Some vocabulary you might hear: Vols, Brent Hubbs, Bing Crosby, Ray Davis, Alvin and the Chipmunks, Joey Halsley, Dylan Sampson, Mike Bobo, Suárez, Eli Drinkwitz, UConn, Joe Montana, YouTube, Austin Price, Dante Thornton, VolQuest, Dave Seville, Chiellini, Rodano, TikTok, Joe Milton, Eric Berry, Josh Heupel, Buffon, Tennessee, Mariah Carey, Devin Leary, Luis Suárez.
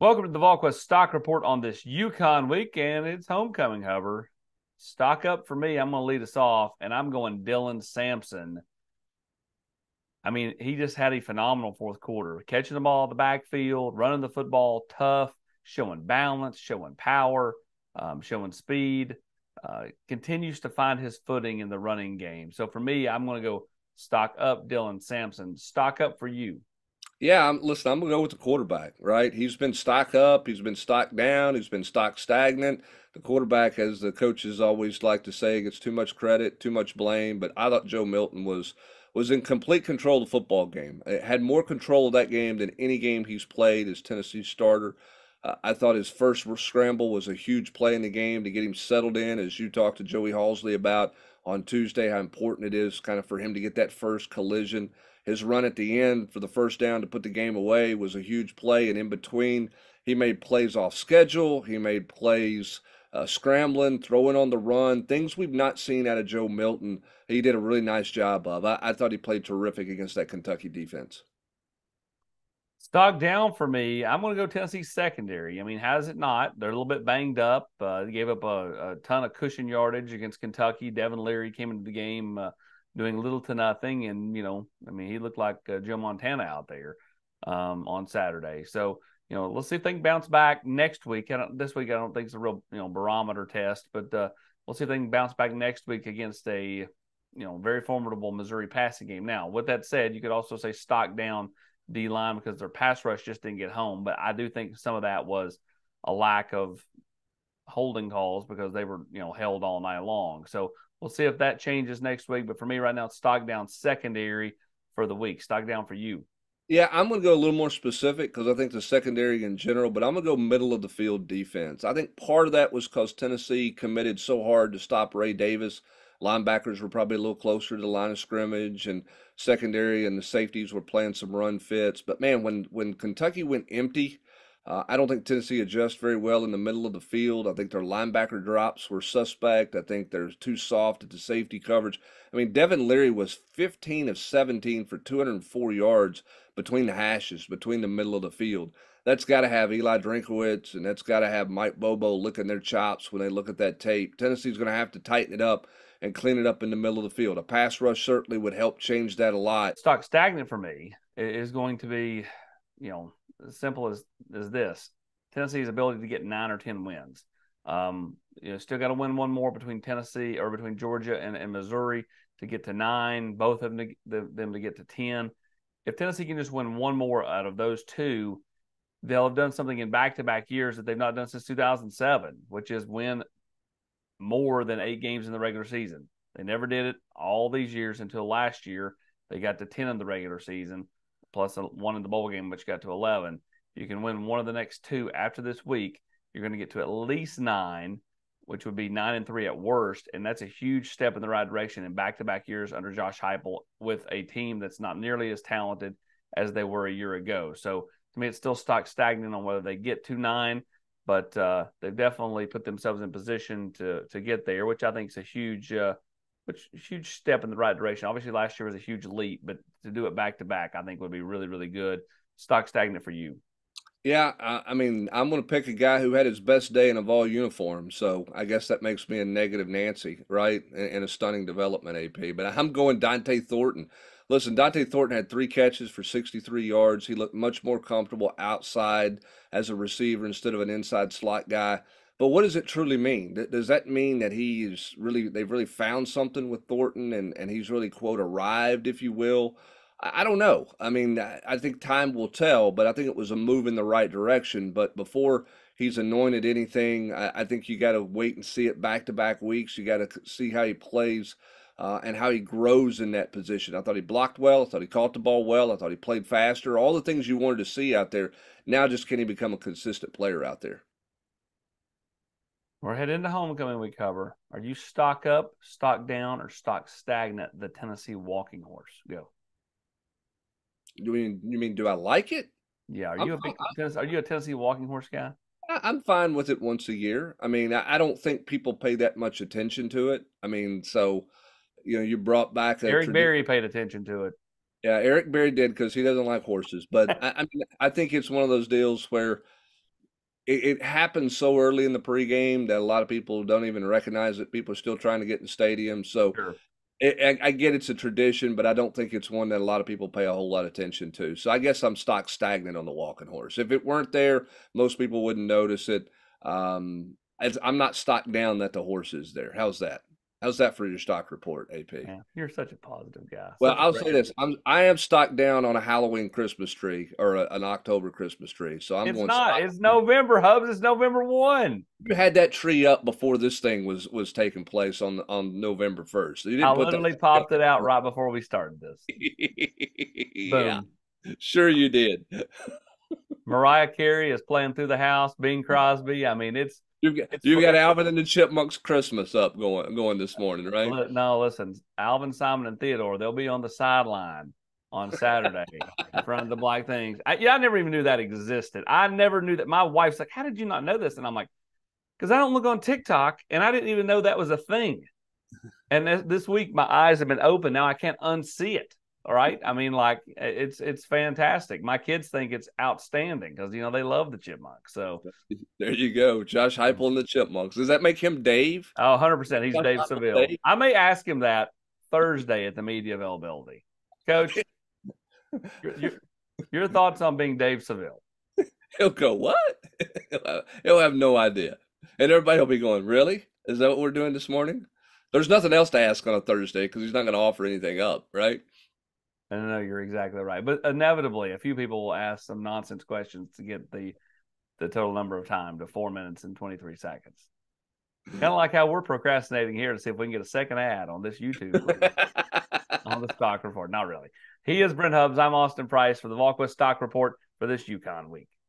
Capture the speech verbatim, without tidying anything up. Welcome to the VolQuest Stock Report on this UConn week, and it's homecoming, however. Stock up for me. I'm going to lead us off, and I'm going Dylan Sampson. I mean, he just had a phenomenal fourth quarter, catching the ball in the backfield, running the football tough, showing balance, showing power, um, showing speed, uh, continues to find his footing in the running game. So for me, I'm going to go stock up Dylan Sampson. Stock up for you. Yeah, I'm, listen, I'm going to go with the quarterback, right? He's been stock up. He's been stock down. He's been stock stagnant. The quarterback, as the coaches always like to say, gets too much credit, too much blame. But I thought Joe Milton was was in complete control of the football game. It had more control of that game than any game he's played as Tennessee starter. Uh, I thought his first scramble was a huge play in the game to get him settled in, as you talked to Joey Halsley about on Tuesday, how important it is kind of for him to get that first collision. His run at the end for the first down to put the game away was a huge play. And in between, he made plays off schedule. He made plays uh, scrambling, throwing on the run, things we've not seen out of Joe Milton. He did a really nice job of. I, I thought he played terrific against that Kentucky defense. Stock down for me. I'm going to go Tennessee secondary. I mean, how is it not? They're a little bit banged up. Uh, they gave up a, a ton of cushion yardage against Kentucky. Devin Leary came into the game uh, doing little to nothing. And, you know, I mean, he looked like uh, Joe Montana out there um, on Saturday. So, you know, let's see if they can bounce back next week. I don't, this week I don't think it's a real, you know, barometer test, but uh, we'll see if they can bounce back next week against a, you know, very formidable Missouri passing game. Now, with that said, you could also say stock down D-line because their pass rush just didn't get home. But I do think some of that was a lack of holding calls because they were, you know, held all night long. So, we'll see if that changes next week. But for me right now, it's stock down secondary for the week. Stock down for you. Yeah, I'm going to go a little more specific because I think the secondary in general, but I'm going to go middle of the field defense. I think part of that was because Tennessee committed so hard to stop Ray Davis. Linebackers were probably a little closer to the line of scrimmage, and secondary and the safeties were playing some run fits. But, man, when, when Kentucky went empty, Uh, I don't think Tennessee adjusts very well in the middle of the field. I think their linebacker drops were suspect. I think they're too soft at the safety coverage. I mean, Devin Leary was fifteen of seventeen for two hundred four yards between the hashes, between the middle of the field. That's got to have Eli Drinkwitz, and that's got to have Mike Bobo licking their chops when they look at that tape. Tennessee's going to have to tighten it up and clean it up in the middle of the field. A pass rush certainly would help change that a lot. Stock stagnant for me is going to be, you know, as simple as, as this, Tennessee's ability to get nine or ten wins. Um, you know, still got to win one more between Tennessee or between Georgia and, and Missouri to get to nine, both of them to, the, them to get to ten. If Tennessee can just win one more out of those two, they'll have done something in back-to-back years that they've not done since two thousand seven, which is win more than eight games in the regular season. They never did it all these years until last year. They got to ten in the regular season, plus one in the bowl game, which got to eleven. You can win one of the next two after this week. You're going to get to at least nine, which would be nine and three at worst, and that's a huge step in the right direction in back-to-back years under Josh Heupel with a team that's not nearly as talented as they were a year ago. So, to me, it's still stock stagnant on whether they get to nine, but uh, they've definitely put themselves in position to to get there, which I think is a huge uh, which huge step in the right direction. Obviously, last year was a huge leap, but to do it back-to-back, I think would be really, really good. Stock stagnant for you. Yeah, I, I mean, I'm going to pick a guy who had his best day in a Vol uniform, so I guess that makes me a negative Nancy, right, and, and a stunning development, A P. But I'm going Dante Thornton. Listen, Dante Thornton had three catches for sixty-three yards. He looked much more comfortable outside as a receiver instead of an inside slot guy. But what does it truly mean? Does that mean that he is really, they've really found something with Thornton and, and he's really, quote, arrived, if you will? I don't know. I mean, I think time will tell, but I think it was a move in the right direction. But before he's anointed anything, I, I think you got to wait and see it back-to-back weeks. You got to see how he plays uh, and how he grows in that position. I thought he blocked well. I thought he caught the ball well. I thought he played faster. All the things you wanted to see out there. Now just can he become a consistent player out there? We're heading into homecoming week, cover. Are you stock up, stock down, or stock stagnant the Tennessee walking horse? Go. You mean, you mean do I like it? Yeah. Are you, I'm, a, big I, Tennessee, are you a Tennessee walking horse guy? I'm fine with it once a year. I mean, I, I don't think people pay that much attention to it. I mean, so, you know, you brought back. A Eric Berry paid attention to it. Yeah, Eric Berry did because he doesn't like horses. But, I, I mean, I think it's one of those deals where it, it happens so early in the pregame that a lot of people don't even recognize it. People are still trying to get in stadiums. So sure. it, I, I get it's a tradition, but I don't think it's one that a lot of people pay a whole lot of attention to. So I guess I'm stock stagnant on the walking horse. If it weren't there, most people wouldn't notice it. Um, it's, I'm not stock down that the horse is there. How's that? How's that for your stock report, A P? Man, you're such a positive guy. Well, I'll say this: I'm I am stocked down on a Halloween Christmas tree or a, an October Christmas tree. So I'm it's going. It's not. It's November, Hubs. It's November one. You had that tree up before this thing was was taking place on on November first. You didn't I put literally that popped it out right before we started this. Yeah, sure you did. Mariah Carey is playing through the house. Bing Crosby. I mean, it's. You've got, you've got Alvin and the Chipmunks Christmas up going going this morning, right? No, listen, Alvin, Simon, and Theodore, they'll be on the sideline on Saturday in front of the Black Things. I, yeah, I never even knew that existed. I never knew that. My wife's like, how did you not know this? And I'm like, because I don't look on TikTok, and I didn't even know that was a thing. And this, this week, my eyes have been open. Now I can't unsee it, all right? I mean, like, it's it's fantastic. My kids think it's outstanding because, you know, they love the Chipmunks. So there you go. Josh Heupel and the Chipmunks. Does that make him Dave? Oh, one hundred percent. He's Dave Seville. Dave? I may ask him that Thursday at the media availability. Coach, your, your, your thoughts on being Dave Seville? He'll go, what? He'll have no idea. And everybody will be going, really? Is that what we're doing this morning? There's nothing else to ask on a Thursday because he's not going to offer anything up, right? I don't know. You're exactly right. But inevitably, a few people will ask some nonsense questions to get the the total number of time to four minutes and twenty-three seconds. Kind of like how we're procrastinating here to see if we can get a second ad on this YouTube on the stock report. Not really. He is Brent Hubbs. I'm Austin Price for the VolQuest Stock Report for this UConn week.